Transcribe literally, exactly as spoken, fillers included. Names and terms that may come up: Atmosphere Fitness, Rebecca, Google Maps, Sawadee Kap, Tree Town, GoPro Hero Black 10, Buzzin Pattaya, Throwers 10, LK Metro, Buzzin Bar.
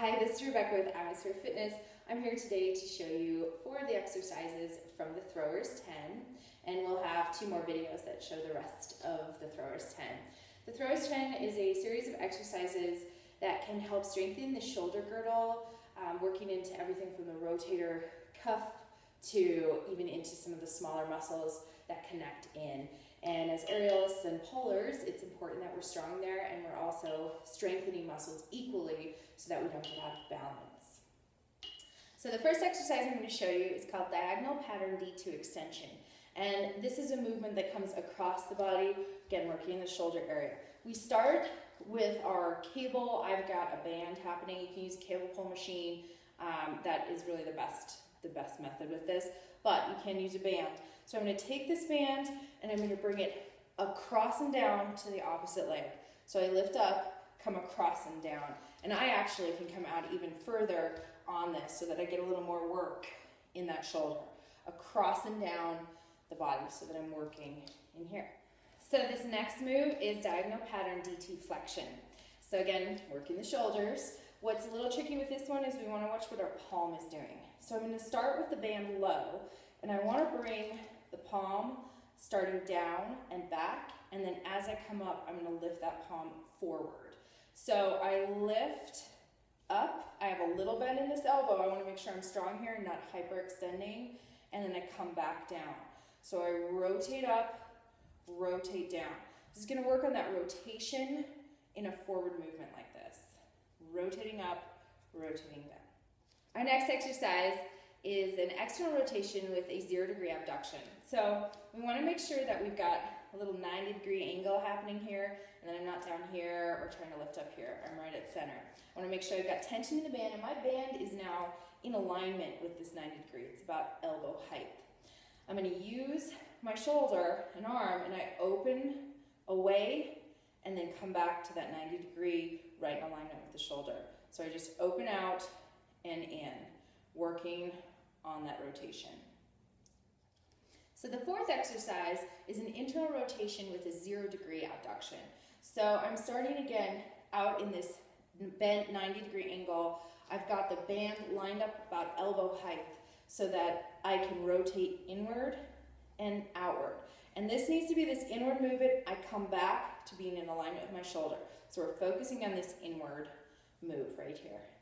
Hi, this is Rebecca with Atmosphere Fitness. I'm here today to show you four of the exercises from the Throwers ten, and we'll have two more videos that show the rest of the Throwers ten. The Throwers ten is a series of exercises that can help strengthen the shoulder girdle, um, working into everything from the rotator cuff to even into some of the smaller muscles that connect in. And as aerialists and pullers, it's important that we're strong there and we're also strengthening muscles equally so that we don't get out of balance. So the first exercise I'm going to show you is called Diagonal Pattern D two Extension. And this is a movement that comes across the body, again working the shoulder area. We start with our cable. I've got a band happening. You can use a cable pull machine. Um, that is really the best, the best method with this, but you can use a band. So I'm going to take this band and I'm going to bring it across and down to the opposite leg. So I lift up, come across and down. And I actually can come out even further on this so that I get a little more work in that shoulder. Across and down the body so that I'm working in here. So this next move is Diagonal Pattern D two Flexion. So again, working the shoulders. What's a little tricky with this one is we want to watch what our palm is doing. So I'm going to start with the band low, and I want to bring the palm starting down and back, and then as I come up, I'm going to lift that palm forward. So I lift up, I have a little bend in this elbow, I want to make sure I'm strong here and not hyperextending, and then I come back down. So I rotate up, rotate down. This is going to work on that rotation in a forward movement like this. Rotating up, rotating down. Our next exercise is an external rotation with a zero degree abduction. So we want to make sure that we've got a little ninety degree angle happening here, and then I'm not down here or trying to lift up here. I'm right at center. I want to make sure I've got tension in the band, and my band is now in alignment with this ninety degree. It's about elbow height. I'm going to use my shoulder and arm, and I open away and then come back to that ninety degree right in alignment with the shoulder. So I just open out and in, working on that rotation. So the fourth exercise is an internal rotation with a zero degree abduction. So I'm starting again out in this bent ninety degree angle. I've got the band lined up about elbow height so that I can rotate inward and outward. And this needs to be this inward movement. I come back to being in alignment with my shoulder. So we're focusing on this inward move right here.